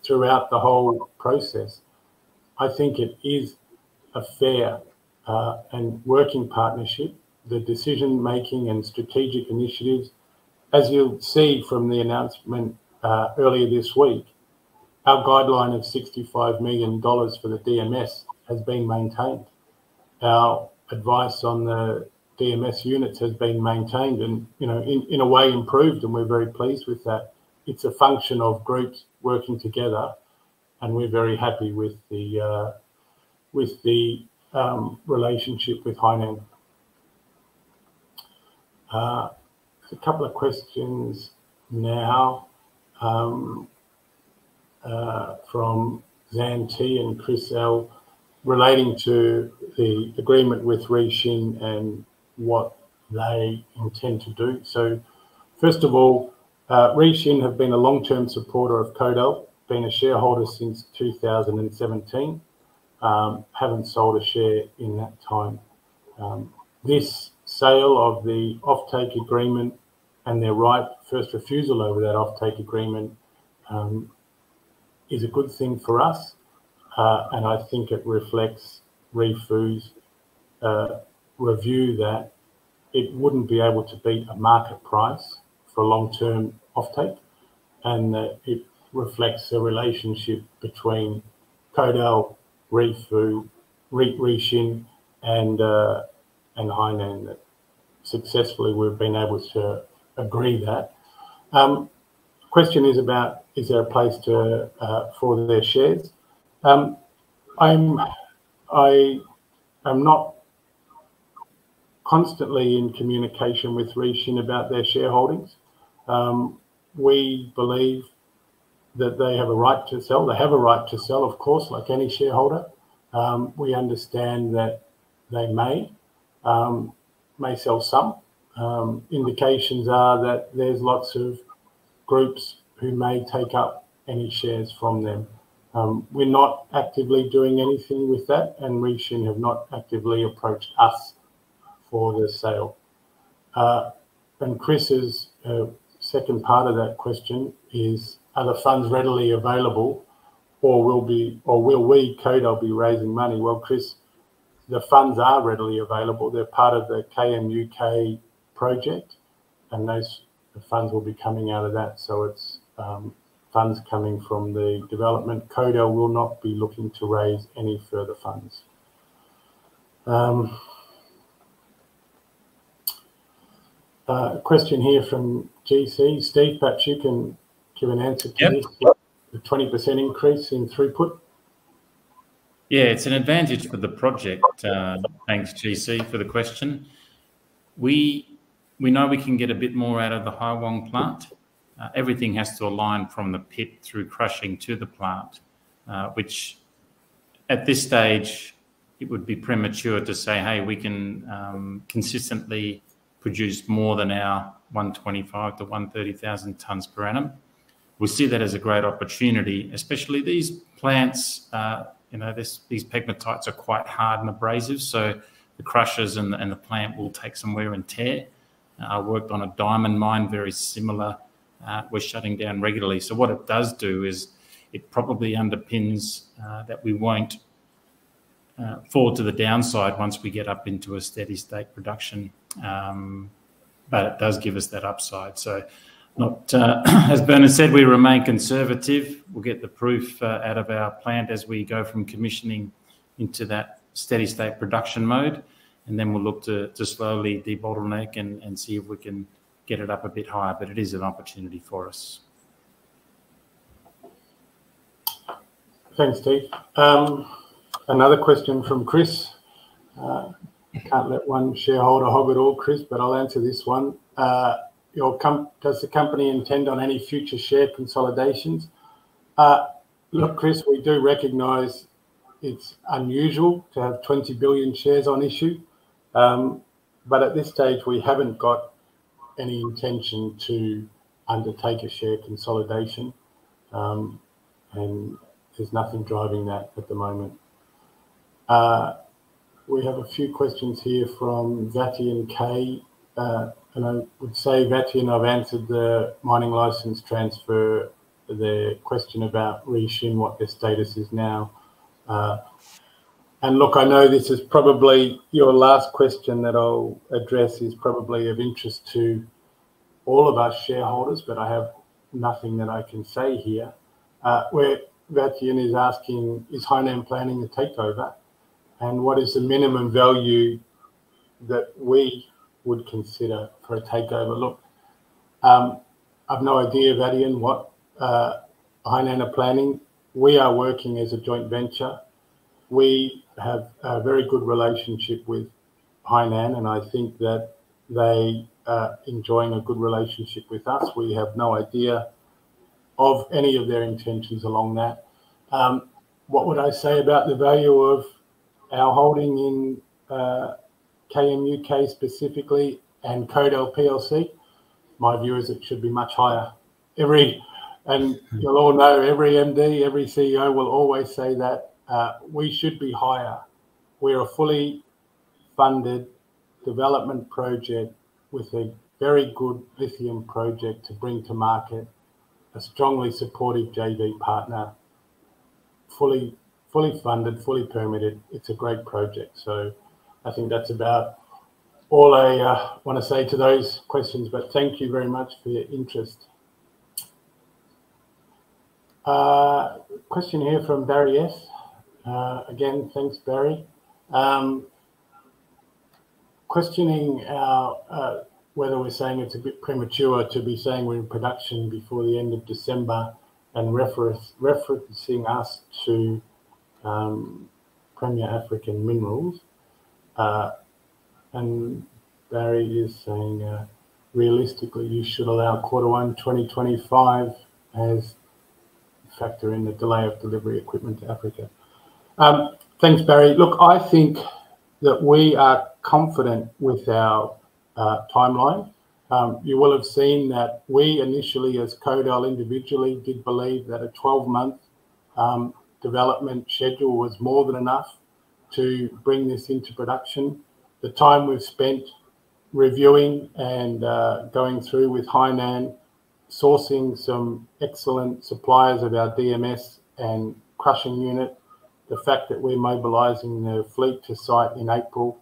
throughout the whole process. I think it is a fair and working partnership. The decision-making and strategic initiatives, as you'll see from the announcement earlier this week, our guideline of $65 million for the DMS has been maintained. Our advice on the DMS units has been maintained and, you know, in a way improved, and we're very pleased with that. It's a function of groups working together, and we're very happy with the relationship with Hainan. A couple of questions now from Zan T and Chris L relating to the agreement with Rishin and what they intend to do. So first of all, Rishin have been a long-term supporter of Kodal, been a shareholder since 2017, haven't sold a share in that time. This sale of the offtake agreement and their right first refusal over that offtake agreement is a good thing for us, and I think it reflects ReFu's review that it wouldn't be able to beat a market price for a long-term offtake, and it reflects the relationship between Kodal, ReFu, Rishin, and Hainan that successfully we've been able to agree that. Question is about, is there a place to for their shares? I am not constantly in communication with Rishin about their shareholdings. We believe that they have a right to sell. They have a right to sell, of course, like any shareholder. We understand that they may sell some. Indications are that there's lots of groups who may take up any shares from them. We're not actively doing anything with that, and Rishin have not actively approached us for the sale. And Chris's second part of that question is, are the funds readily available, or will we, Kodal, be raising money? Well, Chris, the funds are readily available. They're part of the KMUK project, and the funds will be coming out of that. So it's funds coming from the development. Kodal will not be looking to raise any further funds. A question here from GC. Steve, perhaps you can give an answer to this. The 20% increase in throughput. Yeah, it's an advantage for the project. Thanks, GC, for the question. We know we can get a bit more out of the Hai Wong plant. Everything has to align from the pit through crushing to the plant, which at this stage, it would be premature to say, hey, we can consistently produce more than our 125 to 130,000 tonnes per annum. We'll see that as a great opportunity, especially these plants. You know, these pegmatites are quite hard and abrasive, so the crushers and the plant will take some wear and tear. I worked on a diamond mine, very similar. We're shutting down regularly. So what it does do is it probably underpins that we won't fall to the downside once we get up into a steady state production. But it does give us that upside. So not, as Bernard said, we remain conservative. We'll get the proof out of our plant as we go from commissioning into that steady state production mode, and then we'll look to slowly debottleneck and see if we can get it up a bit higher, but it is an opportunity for us. Thanks, Steve. Another question from Chris. I can't let one shareholder hog it all, Chris, but I'll answer this one. Does the company intend on any future share consolidations? Look, Chris, we do recognise it's unusual to have 20 billion shares on issue, but at this stage we haven't got any intention to undertake a share consolidation, and there's nothing driving that at the moment. We have a few questions here from Vati and Kay, and I would say Vati and I've answered the mining license transfer, the question about Rishin, what their status is now. And look, I know this is probably your last question that I'll address, is probably of interest to all of us shareholders, but I have nothing that I can say here. Where Vatian is asking, is Hainan planning a takeover? And what is the minimum value that we would consider for a takeover? Look, I've no idea, Vatian, what Hainan are planning. We are working as a joint venture. We have a very good relationship with Hainan, and I think that they are enjoying a good relationship with us. We have no idea of any of their intentions along that. What would I say about the value of our holding in KMUK specifically and Kodal PLC? My view is it should be much higher. And you'll all know, every MD, every CEO will always say that we should be higher. We're a fully funded development project with a very good lithium project to bring to market, a strongly supportive JV partner, fully funded, fully permitted. It's a great project. So I think that's about all I want to say to those questions, but thank you very much for your interest. Question here from Barry S. Again, thanks, Barry. Questioning our, whether we're saying it's a bit premature to be saying we're in production before the end of December, and referencing us to Premier African Minerals. And Barry is saying, realistically, you should allow Q1 2025 as factor in the delay of delivery equipment to Africa. Thanks, Barry. Look, I think that we are confident with our timeline. You will have seen that we initially, as Kodal individually, did believe that a 12-month development schedule was more than enough to bring this into production. The time we've spent reviewing and going through with Hainan, sourcing some excellent suppliers of our DMS and crushing unit, the fact that we're mobilising the fleet to site in April,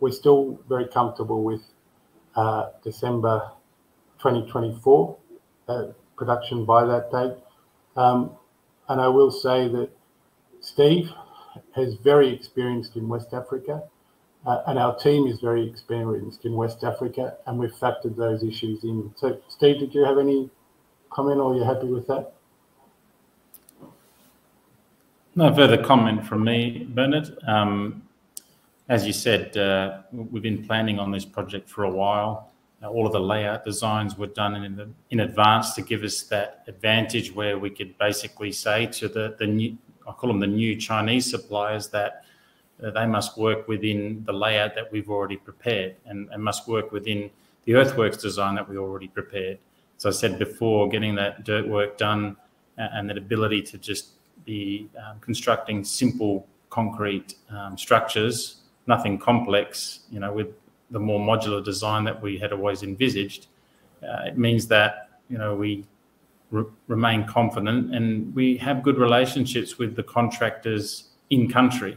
we're still very comfortable with December 2024 production by that date. And I will say that Steve is very experienced in West Africa, and our team is very experienced in West Africa, and we've factored those issues in. So, Steve, did you have any comment, or are you happy with that? No further comment from me, Bernard. As you said, we've been planning on this project for a while. All of the layout designs were done in advance to give us that advantage where we could basically say to the new, I call them the new Chinese suppliers, that they must work within the layout that we've already prepared, and must work within the earthworks design that we already prepared. As I said before, getting that dirt work done and that ability to just be constructing simple concrete structures, nothing complex, you know, with the more modular design that we had always envisaged, it means that, you know, we remain confident, and we have good relationships with the contractors in country.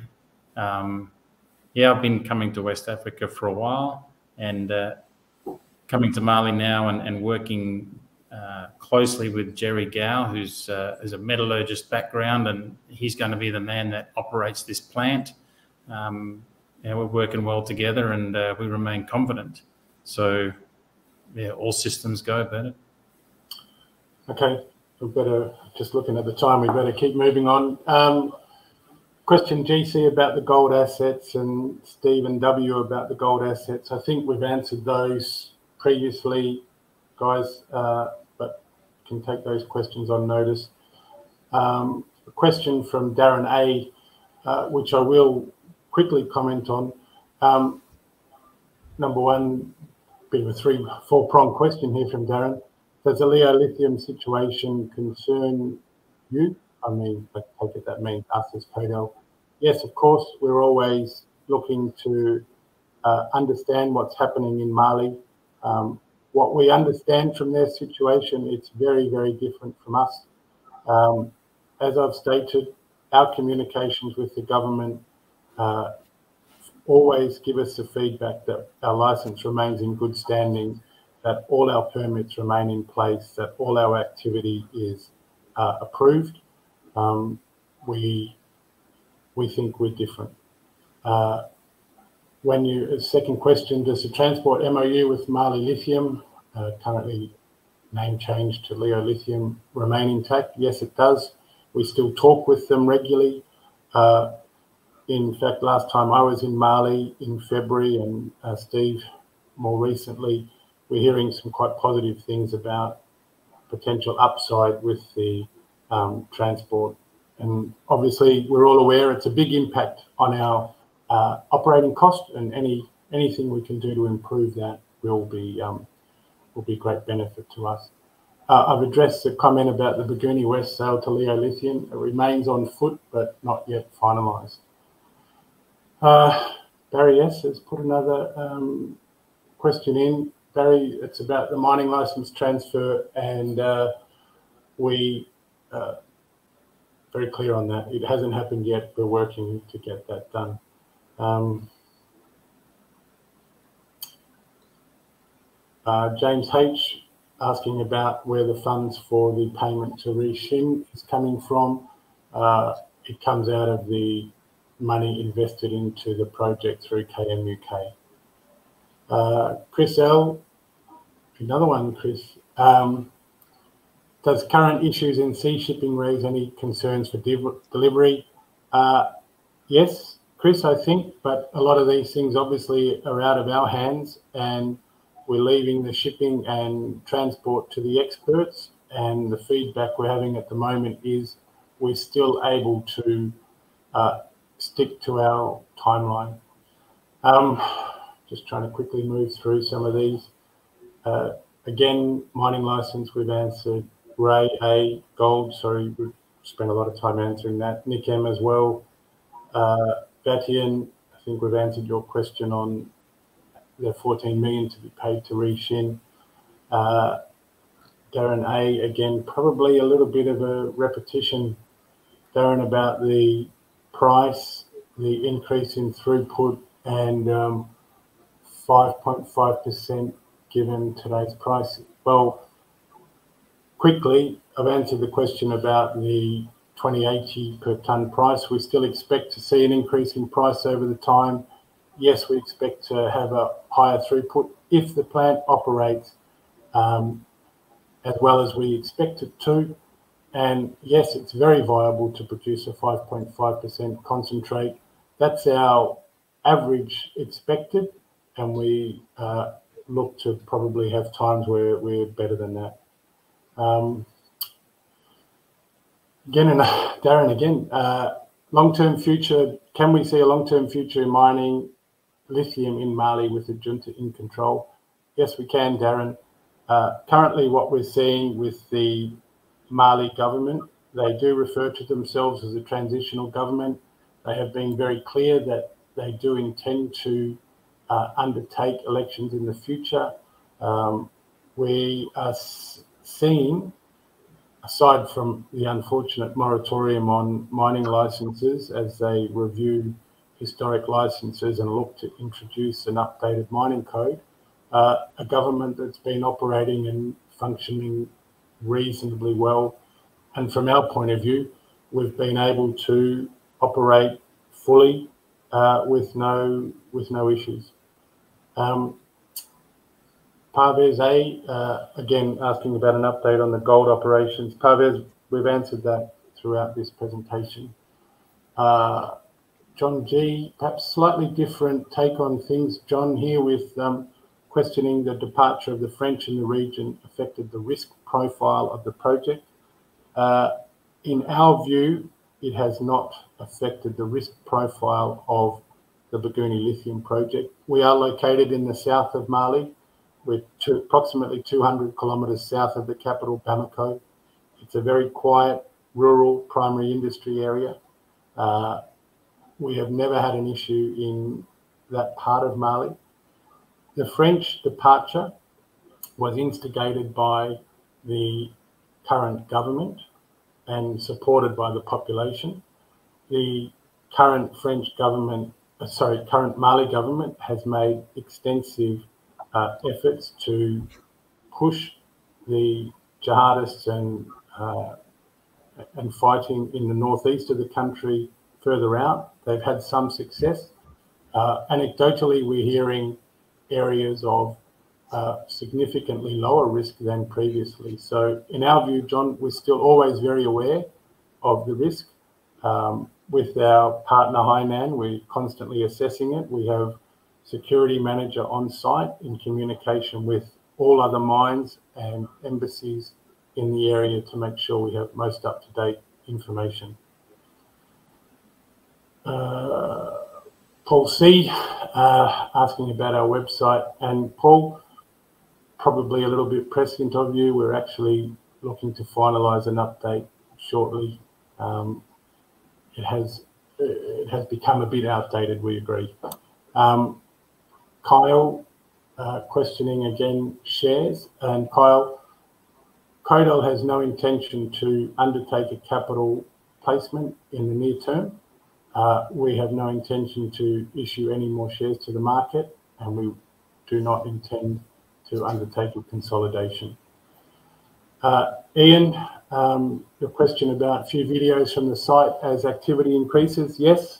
Yeah, I've been coming to West Africa for a while, and coming to Mali now and working closely with Jerry Gao, who's is a metallurgist background, and he's going to be the man that operates this plant. And we're working well together, and we remain confident. So, yeah, all systems go, Bernard. Okay, we better, just looking at the time, we better keep moving on. question GC about the gold assets and Steve and W about the gold assets. I think we've answered those previously, guys, but can take those questions on notice. A question from Darren A, which I will quickly comment on. Number one, bit of a four-pronged question here from Darren. Does the Leo Lithium situation concern you? I mean, I take it that means us as Kodal. Yes, of course, we're always looking to understand what's happening in Mali. What we understand from their situation, it's very, very different from us. As I've stated, our communications with the government always give us the feedback that our licence remains in good standing, that all our permits remain in place, that all our activity is approved. We think we're different. When you, second question, does the transport MOU with Mali Lithium, currently name change to Leo Lithium, remain intact? Yes, it does. We still talk with them regularly. In fact, last time I was in Mali in February, and Steve more recently, we're hearing some quite positive things about potential upside with the transport. And obviously, we're all aware it's a big impact on our operating cost, and anything we can do to improve that will be great benefit to us. I've addressed the comment about the Bougouni West sale to Leo Lithium. It remains on foot, but not yet finalised. Barry S has put another question in. Barry, it's about the mining licence transfer, and we very clear on that. It hasn't happened yet. We're working to get that done. James H asking about where the funds for the payment to Rishin is coming from. It comes out of the money invested into the project through KMUK. Chris L, another one, Chris. Does current issues in sea shipping raise any concerns for delivery? Yes, Chris, I think, but a lot of these things obviously are out of our hands, and we're leaving the shipping and transport to the experts, and the feedback we're having at the moment is we're still able to stick to our timeline. Just trying to quickly move through some of these. Again, mining license, we've answered. Ray A, gold, sorry, we've spent a lot of time answering that. Nick M as well. Batian, I think we've answered your question on the 14 million to be paid to Rishin. Darren A, again, probably a little bit of a repetition, Darren, about the price, the increase in throughput, and 5.5% given today's price. Well, quickly, I've answered the question about the 2080 per tonne price. We still expect to see an increase in price over the time. Yes, we expect to have a higher throughput if the plant operates as well as we expect it to. And yes, it's very viable to produce a 5.5% concentrate. That's our average expected, and we look to probably have times where we're better than that. Again, and Darren again, long-term future, can we see a long-term future in mining lithium in Mali with the junta in control? Yes, we can, Darren. Currently, what we're seeing with the Mali government, they do refer to themselves as a transitional government. They have been very clear that they do intend to undertake elections in the future. We are seeing, aside from the unfortunate moratorium on mining licenses as they review historic licenses and look to introduce an updated mining code, a government that's been operating and functioning reasonably well. And from our point of view, we've been able to operate fully with no issues. Parvez A, again, asking about an update on the gold operations. Parvez, we've answered that throughout this presentation. John G, perhaps slightly different take on things. John here with questioning the departure of the French in the region affected the risk profile of the project. In our view, it has not affected the risk profile of the Bougouni lithium project. We are located in the south of Mali. We're approximately 200 kilometres south of the capital, Bamako. It's a very quiet, rural primary industry area. We have never had an issue in that part of Mali. The French departure was instigated by the current government and supported by the population. The current French government, sorry, current Mali government has made extensive efforts to push the jihadists and fighting in the northeast of the country further out. They've had some success. Anecdotally, we're hearing areas of significantly lower risk than previously. So in our view, John, we're still always very aware of the risk. With our partner Hainan, we're constantly assessing it. We have security manager on site in communication with all other mines and embassies in the area to make sure we have most up-to-date information. Paul C asking about our website, and Paul, probably a little bit prescient of you, we're actually looking to finalise an update shortly. It has become a bit outdated, we agree. Kyle questioning again shares, and Kyle, Kodal has no intention to undertake a capital placement in the near term. We have no intention to issue any more shares to the market, and we do not intend to undertake a consolidation. Ian, your question about a few videos from the site as activity increases. Yes,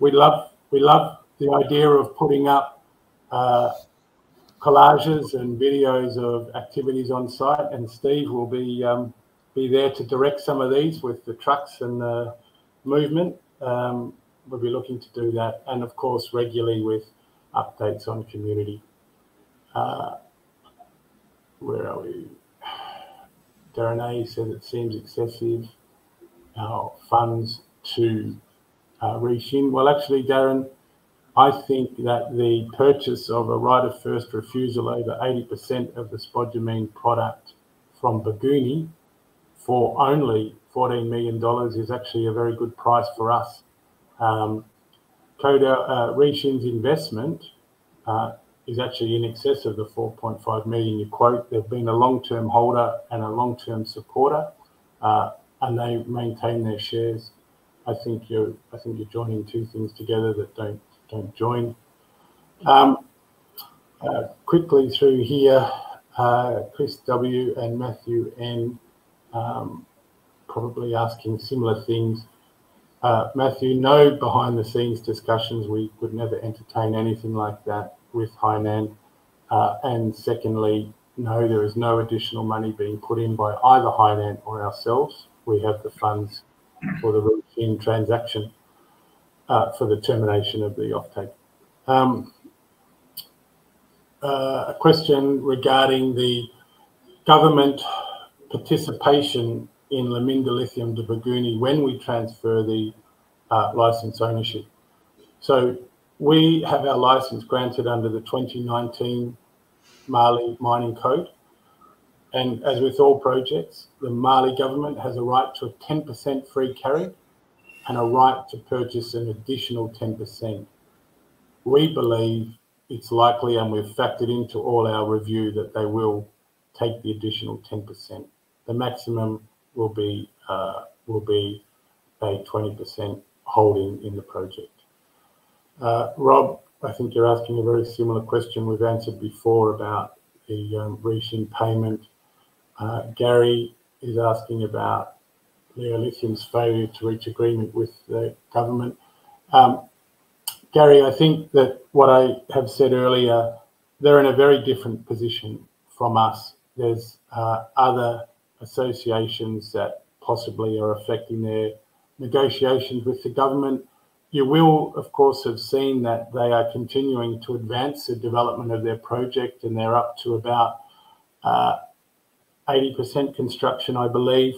we love the idea of putting up collages and videos of activities on site, and Steve will be there to direct some of these with the trucks and the movement. We'll be looking to do that, and of course regularly with updates on community. Where are we? Darren A said it seems excessive, our funds to Rishin. Well, actually, Darren, I think that the purchase of a right of first refusal over 80% of the spodumene product from Bougouni for only $14 million is actually a very good price for us. Rishin's investment is actually in excess of the 4.5 million you quote. They've been a long-term holder and a long-term supporter, and they maintain their shares. I think you're joining two things together that don't join. Quickly through here, Chris W and Matthew N probably asking similar things. Matthew, no behind the scenes discussions. We would never entertain anything like that with Hainan. And secondly, no, there is no additional money being put in by either Hainan or ourselves. We have the funds for the routine transaction. For the termination of the offtake. A question regarding the government participation in Laminda Lithium to Bougouni when we transfer the license ownership. So we have our license granted under the 2019 Mali Mining Code. And as with all projects, the Mali government has a right to a 10% free carry and a right to purchase an additional 10%. We believe it's likely, and we've factored into all our review, that they will take the additional 10%. The maximum will be a 20% holding in the project. Rob, I think you're asking a very similar question we've answered before about the Rishin payment. Gary is asking about Leo Lithium's failure to reach agreement with the government. Gary, I think that what I have said earlier, they're in a very different position from us. There's other associations that possibly are affecting their negotiations with the government. You will, of course, have seen that they are continuing to advance the development of their project, and they're up to about 80% construction, I believe.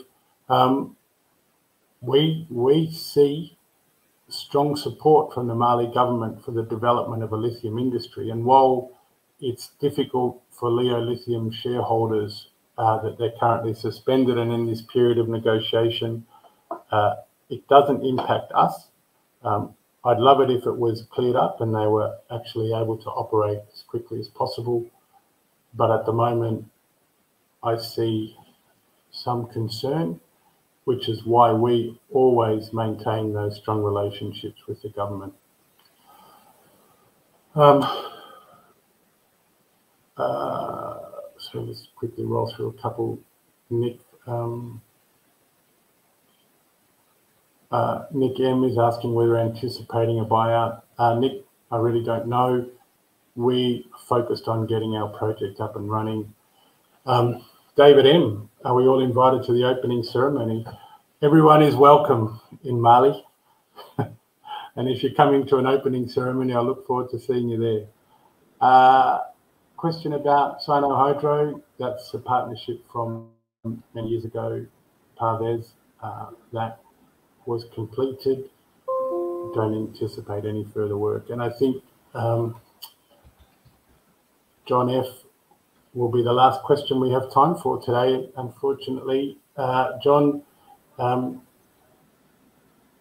We see strong support from the Mali government for the development of a lithium industry. And while it's difficult for Leo Lithium shareholders that they're currently suspended and in this period of negotiation, it doesn't impact us. I'd love it if it was cleared up and they were actually able to operate as quickly as possible. But at the moment, I see some concern, which is why we always maintain those strong relationships with the government. So let's quickly roll through a couple. Nick M is asking whether we're anticipating a buyout. Nick, I really don't know. We focused on getting our project up and running. David M, are we all invited to the opening ceremony? Everyone is welcome in Mali. And if you're coming to an opening ceremony, I look forward to seeing you there. Question about Sinohydro. That's a partnership from many years ago, Parvez. That was completed. Don't anticipate any further work. And I think John F will be the last question we have time for today, unfortunately. John,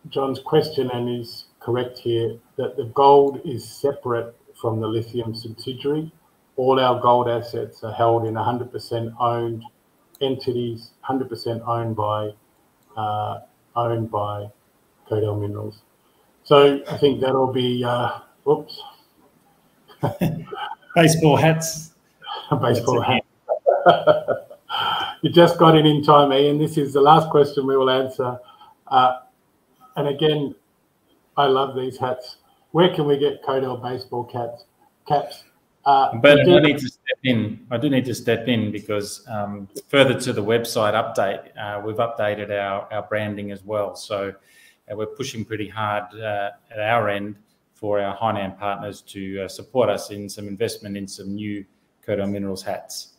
John's question, and he's correct here, that the gold is separate from the lithium subsidiary. All our gold assets are held in 100% owned entities, 100% owned by Kodal Minerals. So I think that'll be, whoops. Baseball hats. Baseball hats. You just got it in time, Ian. This is the last question we will answer. And again, I love these hats. Where can we get Kodal baseball caps? But I do need to step in. I do need to step in because further to the website update, we've updated our branding as well. So we're pushing pretty hard at our end for our Hainan partners to support us in some investment in some new Kodal Minerals hats.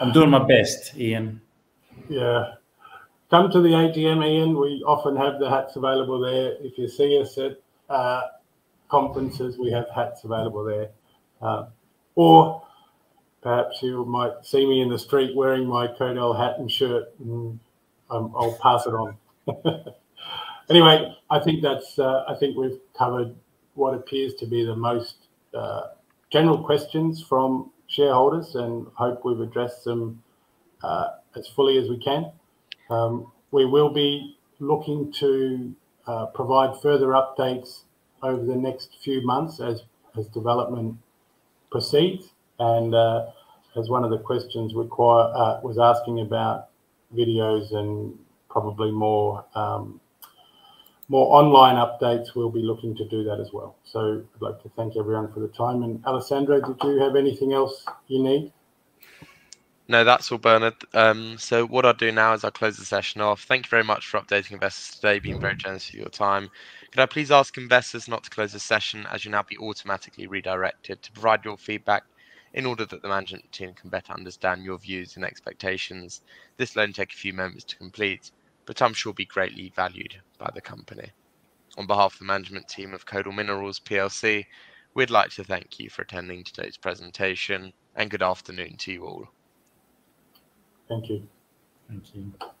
I'm doing my best, Ian. Yeah. Come to the AGM, Ian. We often have the hats available there. If you see us at conferences, we have hats available there, or perhaps you might see me in the street wearing my Kodal hat and shirt, and I'll pass it on. Anyway, I think that's I think we've covered what appears to be the most general questions from shareholders, and hope we've addressed them as fully as we can. We will be looking to provide further updates over the next few months as development proceeds, and as one of the questions was asking about videos and probably more more online updates, we'll be looking to do that as well. So I'd like to thank everyone for the time. And Alessandro, did you have anything else you need? No, that's all, Bernard. So what I'll do now is I'll close the session off. Thank you very much for updating investors today, being very generous with your time. Could I please ask investors not to close the session, as you'll now be automatically redirected to provide your feedback in order that the management team can better understand your views and expectations. This will only take a few moments to complete, but I'm sure will be greatly valued by the company. On behalf of the management team of Kodal Minerals PLC, we'd like to thank you for attending today's presentation, and good afternoon to you all. Thank you. Thank you.